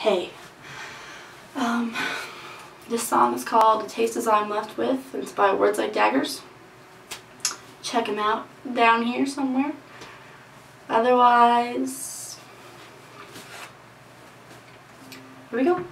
Hey. This song is called The Taste Is I'm Left With, and it's by Words Like Daggers. Check them out down here somewhere. Otherwise, here we go.